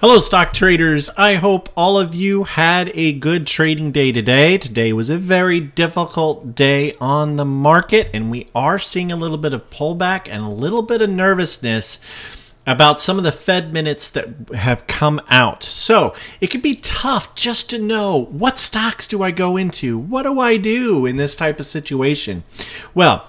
Hello stock traders, I hope all of you had a good trading day today. Today was a very difficult day on the market and we are seeing a little bit of pullback and a little bit of nervousness about some of the Fed minutes that have come out. So it can be tough just to know what stocks do I go into? What do I do in this type of situation? Well,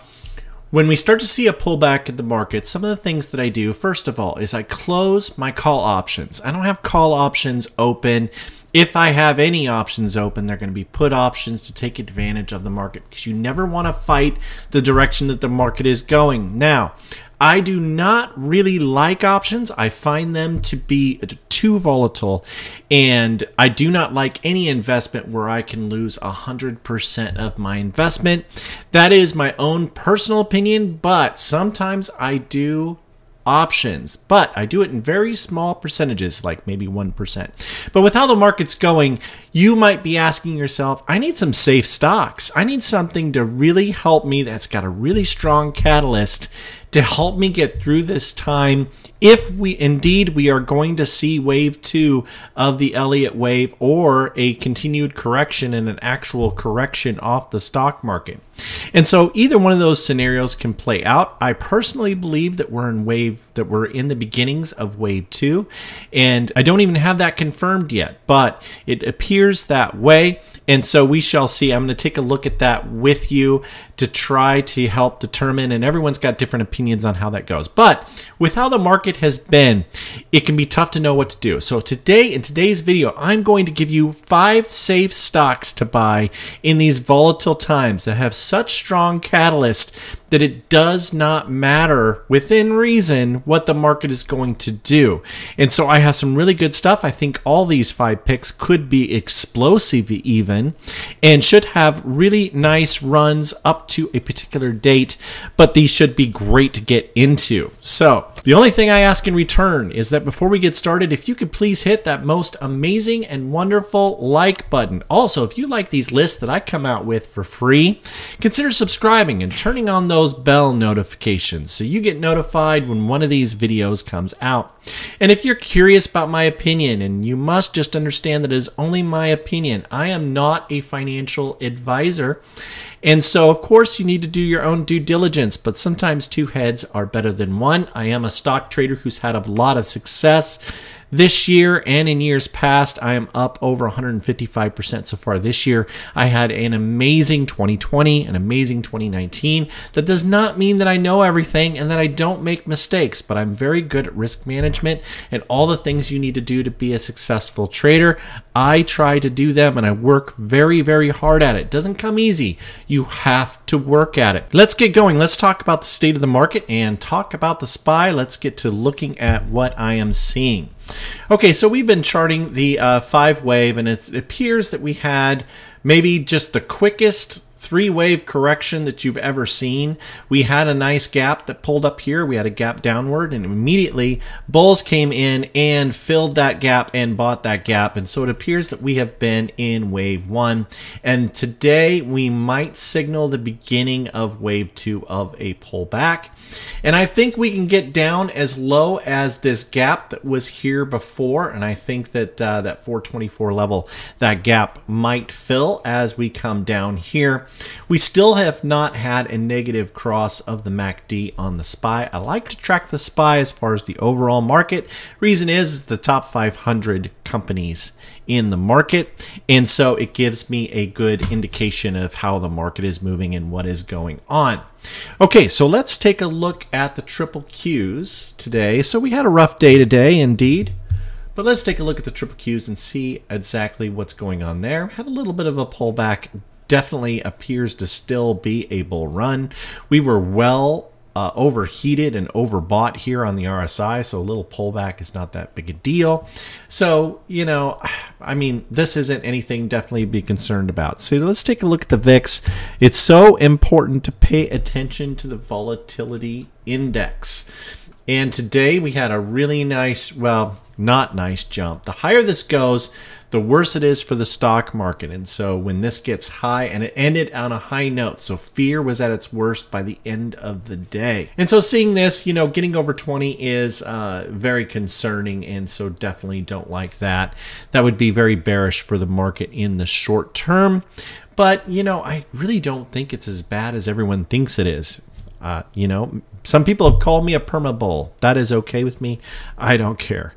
when we start to see a pullback in the market, some of the things that I do, first of all, is I close my call options. I don't have call options open. If I have any options open, they're going to be put options to take advantage of the market because you never want to fight the direction that the market is going. Now, I do not really like options. I find them to be too volatile, and I do not like any investment where I can lose 100% of my investment. That is my own personal opinion, but sometimes I do options, but I do it in very small percentages, like maybe 1%. But with how the market's going, you might be asking yourself, I need some safe stocks. I need something to really help me that's got a really strong catalyst to help me get through this time if we are going to see wave two of the Elliott wave or a continued correction and an actual correction off the stock market. And so either one of those scenarios can play out. I personally believe that we're in the beginnings of wave two, and I don't even have that confirmed yet, but it appears that way. And so we shall see. I'm going to take a look at that with you to try to help determine, and everyone's got different opinions on how that goes. But with how the market has been, it can be tough to know what to do. So today, in today's video, I'm going to give you 5 safe stocks to buy in these volatile times that have such strong catalysts that it does not matter within reason what the market is going to do. And so I have some really good stuff. I think all these 5 picks could be explosive even and should have really nice runs up to a particular date, but these should be great to get into. So the only thing I ask in return is that before we get started, if you could please hit that most amazing and wonderful like button. Also, if you like these lists that I come out with for free, consider subscribing and turning on those bell notifications so you get notified when one of these videos comes out. And if you're curious about my opinion, and you must just understand that it is only my opinion, I am not a financial advisor. And so, of course, you need to do your own due diligence, but sometimes 2 heads are better than 1. I am a stock trader who's had a lot of success this year and in years past. I am up over 155% so far this year. I had an amazing 2020, an amazing 2019. That does not mean that I know everything and that I don't make mistakes, but I'm very good at risk management and all the things you need to do to be a successful trader. I try to do them and I work very, very hard at it. It doesn't come easy. You have to work at it. Let's get going. Let's talk about the state of the market and talk about the SPY. Let's get to looking at what I am seeing. Okay, so we've been charting the 5 wave, and it appears that we had maybe just the quickest 3-wave correction that you've ever seen. We had a nice gap that pulled up here. We had a gap downward, and immediately bulls came in and filled that gap and bought that gap. And so it appears that we have been in wave 1. And today we might signal the beginning of wave 2 of a pullback. And I think we can get down as low as this gap that was here before. And I think that that 424 level, that gap might fill as we come down here. We still have not had a negative cross of the MACD on the SPY. I like to track the SPY as far as the overall market. Reason is the top 500 companies in the market, and so it gives me a good indication of how the market is moving and what is going on. Okay, so let's take a look at the triple Qs today. So we had a rough day today indeed. But let's take a look at the triple Qs and see exactly what's going on there. Had a little bit of a pullback. Definitely appears to still be a bull run. We were well overheated and overbought here on the RSI, so a little pullback is not that big a deal. So, you know, I mean, this isn't anything definitely to be concerned about. So let's take a look at the VIX. It's so important to pay attention to the volatility index. And today we had a really nice, well, not nice jump. The higher this goes, the worse it is for the stock market. And so when this gets high, and it ended on a high note, so fear was at its worst by the end of the day. And so seeing this, you know, getting over 20 is very concerning, and so definitely don't like that. That would be very bearish for the market in the short term. But, you know, I really don't think it's as bad as everyone thinks it is. You know, some people have called me a perma bull. That is okay with me. I don't care.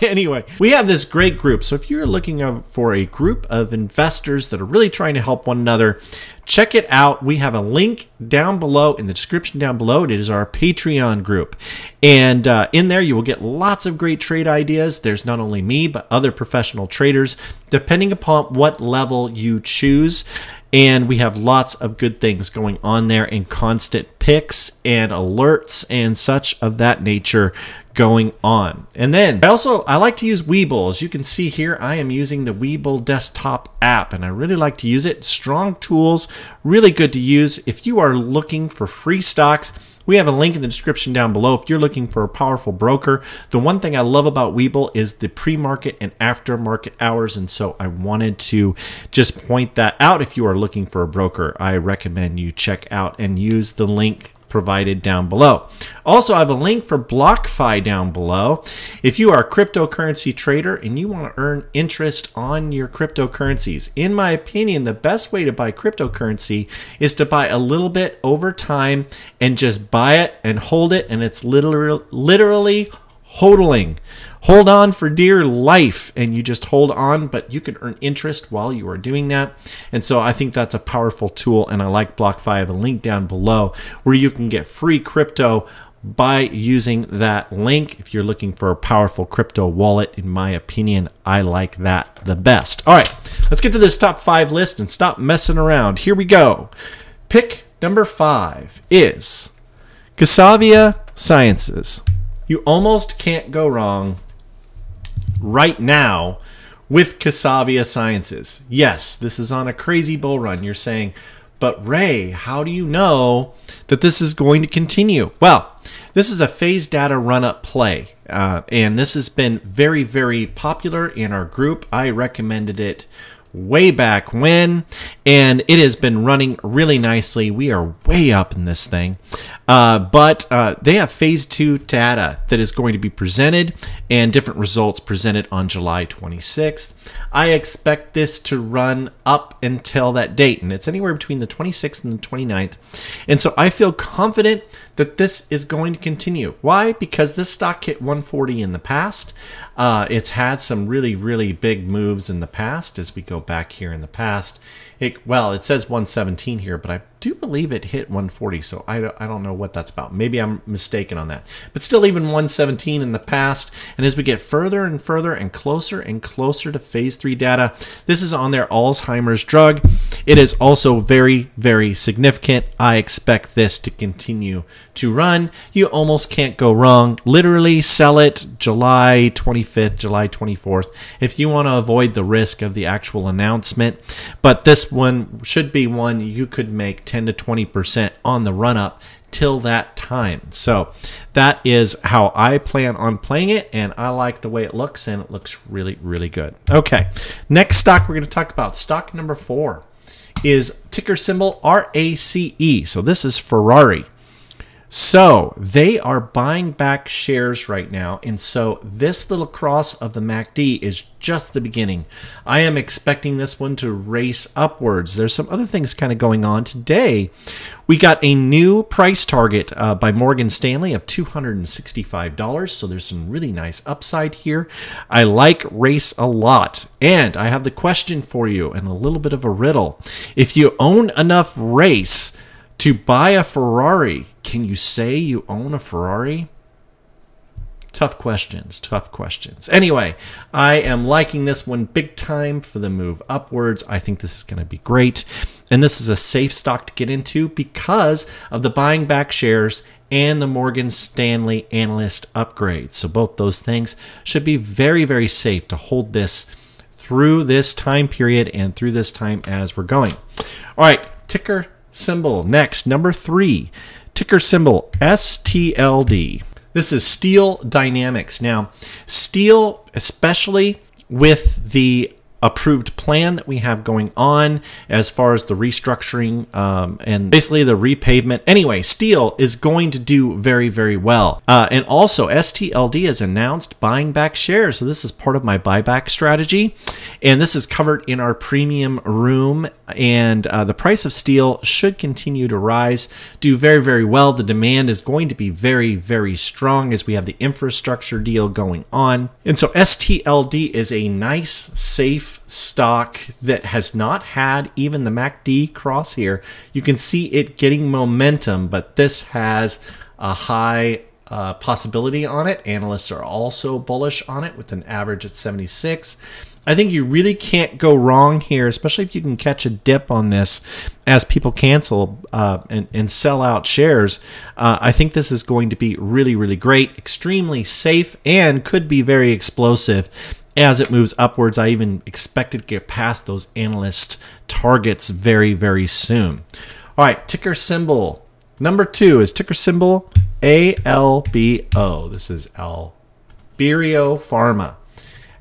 Anyway, we have this great group. So if you're looking for a group of investors that are really trying to help one another, check it out. We have a link down below in the description down below. It is our Patreon group. And in there, you will get lots of great trade ideas. There's not only me, but other professional traders, depending upon what level you choose. And we have lots of good things going on there, and constant picks and alerts and such of that nature going on. And then I like to use Webull. As you can see here, I am using the Webull desktop app, and I really like to use it. Strong tools, really good to use. If you are looking for free stocks, we have a link in the description down below. If you're looking for a powerful broker, the one thing I love about Webull is the pre-market and after-market hours, and so I wanted to just point that out. If you are looking for a broker, I recommend you check out and use the link provided down below. Also, I have a link for BlockFi down below. If you are a cryptocurrency trader and you want to earn interest on your cryptocurrencies, in my opinion, the best way to buy cryptocurrency is to buy a little bit over time and just buy it and hold it, and it's literally hodling. Hold on for dear life, and you just hold on, but you can earn interest while you are doing that. And so I think that's a powerful tool, and I like BlockFi. I have a link down below where you can get free crypto by using that link. If you're looking for a powerful crypto wallet, in my opinion, I like that the best. All right, let's get to this top 5 list and stop messing around. Here we go. Pick number 5 is Cassava Sciences. You almost can't go wrong right now with Cassava Sciences. Yes, this is on a crazy bull run. You're saying, but Ray, how do you know that this is going to continue? Well, this is a phase data run-up play, and this has been very, very popular in our group. I recommended it way back when, and it has been running really nicely. We are way up in this thing, but they have phase 2 data that is going to be presented and different results presented on July 26th. I expect this to run up until that date, and it's anywhere between the 26th and the 29th. And so I feel confident that this is going to continue. Why? Because this stock hit 140 in the past. It's had some really, really big moves in the past. As we go back here in the past, well, it says 117 here, but I do believe it hit 140, so I don't know what that's about. Maybe I'm mistaken on that. But still, even 117 in the past, and as we get further and further and closer to phase 3 data, this is on their Alzheimer's drug. It is also very, very significant. I expect this to continue to run. You almost can't go wrong. Literally sell it July 25th, July 24th, if you want to avoid the risk of the actual announcement. But this one should be one you could make 10 to 20% on the run-up till that time. So that is how I plan on playing it, and I like the way it looks, and it looks really, really good. Okay, next stock we're going to talk about, stock number 4, is ticker symbol RACE. So this is Ferrari. So they are buying back shares right now, and so this little cross of the MACD is just the beginning. I am expecting this one to race upwards. There's some other things kind of going on today. We got a new price target by Morgan Stanley of $265, so there's some really nice upside here. I like RACE a lot, and I have the question for you and a little bit of a riddle. If you own enough RACE to buy a Ferrari, can you say you own a Ferrari? Tough questions, tough questions. Anyway, I am liking this one big time for the move upwards. I think this is going to be great. And this is a safe stock to get into because of the buying back shares and the Morgan Stanley analyst upgrade. So both those things should be very, very safe to hold this through this time period and through this time as we're going. All right, ticker symbol next, number 3, ticker symbol STLD. This is Steel Dynamics. Now, steel, especially with the approved plan that we have going on as far as the restructuring and basically the repavement. Anyway, steel is going to do very, very well. And also STLD has announced buying back shares. So this is part of my buyback strategy. And this is covered in our premium room. And the price of steel should continue to rise, do very, very well. The demand is going to be very, very strong as we have the infrastructure deal going on. And so STLD is a nice, safe stock that has not had even the MACD cross here. You can see it getting momentum, but this has a high possibility on it. Analysts are also bullish on it with an average at 76. I think you really can't go wrong here, especially if you can catch a dip on this as people cancel and sell out shares. I think this is going to be really, really great, extremely safe, and could be very explosive as it moves upwards. I even expect it to get past those analyst targets very, very soon. All right, ticker symbol number 2 is ticker symbol ALBO. This is Albireo Pharma.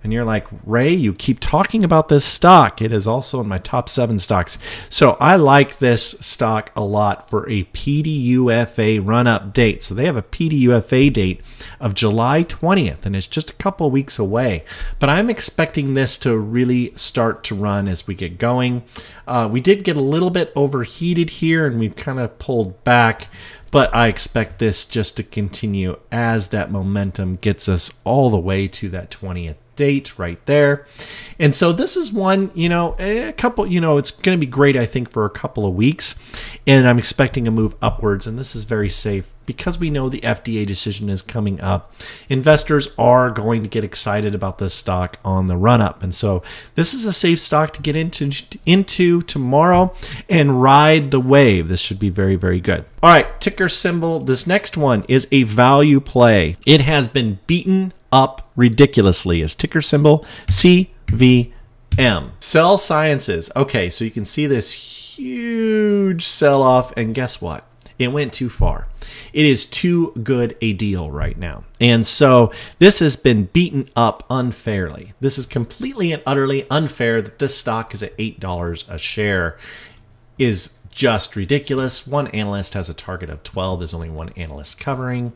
And you're like, Ray, you keep talking about this stock. It is also in my top 7 stocks. So I like this stock a lot for a PDUFA run-up date. So they have a PDUFA date of July 20th, and it's just a couple weeks away. But I'm expecting this to really start to run as we get going. We did get a little bit overheated here, and we've kind of pulled back. But I expect this just to continue as that momentum gets us all the way to that 20th date right there. And so this is one, you know, a couple, you know, it's going to be great, I think, for a couple of weeks. And I'm expecting a move upwards. And this is very safe because we know the FDA decision is coming up. Investors are going to get excited about this stock on the run up. And so this is a safe stock to get into tomorrow and ride the wave. This should be very, very good. All right, ticker symbol. This next one is a value play. It has been beaten up ridiculously. Is ticker symbol CVM. Cell Sciences. Okay, so you can see this huge sell-off, and guess what? It went too far. It is too good a deal right now. And so this has been beaten up unfairly. This is completely and utterly unfair that this stock is at $8 a share. Is just ridiculous. One analyst has a target of 12. There's only one analyst covering.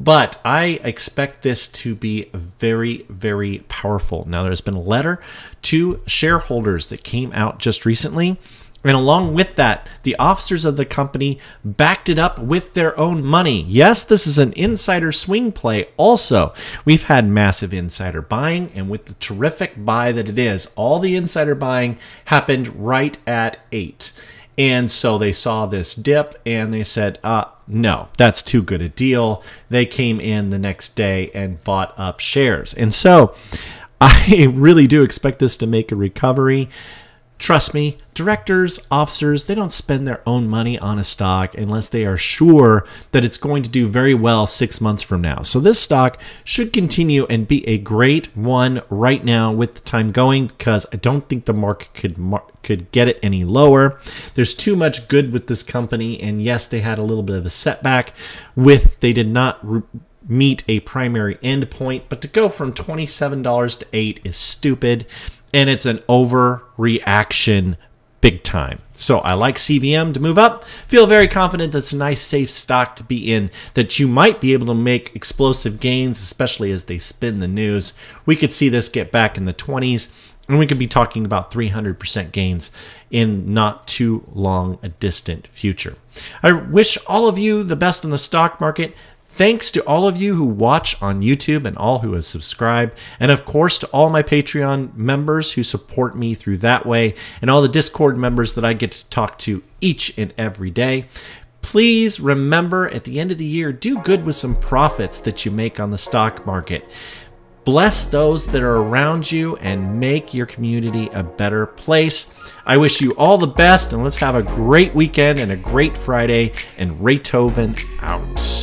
But I expect this to be very, very powerful. Now, there's been a letter to shareholders that came out just recently. And along with that, the officers of the company backed it up with their own money. Yes, this is an insider swing play also. We've had massive insider buying, and with the terrific buy that it is, all the insider buying happened right at 8. And so they saw this dip and they said, no, that's too good a deal. They came in the next day and bought up shares. And so I really do expect this to make a recovery. Trust me, directors, officers, they don't spend their own money on a stock unless they are sure that it's going to do very well 6 months from now. So this stock should continue and be a great one right now with the time going, because I don't think the market could get it any lower. There's too much good with this company, and yes, they had a little bit of a setback with they did not meet a primary endpoint, but to go from $27 to $8 is stupid, and it's an overreaction big time. So I like CVM to move up. Feel very confident that's a nice safe stock to be in, that you might be able to make explosive gains, especially as they spin the news. We could see this get back in the 20s, and we could be talking about 300% gains in not too long a distant future. I wish all of you the best in the stock market. Thanks to all of you who watch on YouTube and all who have subscribed. And of course, to all my Patreon members who support me through that way, and all the Discord members that I get to talk to each and every day. Please remember, at the end of the year, do good with some profits that you make on the stock market. Bless those that are around you and make your community a better place. I wish you all the best, and let's have a great weekend and a great Friday. And Raytoven out.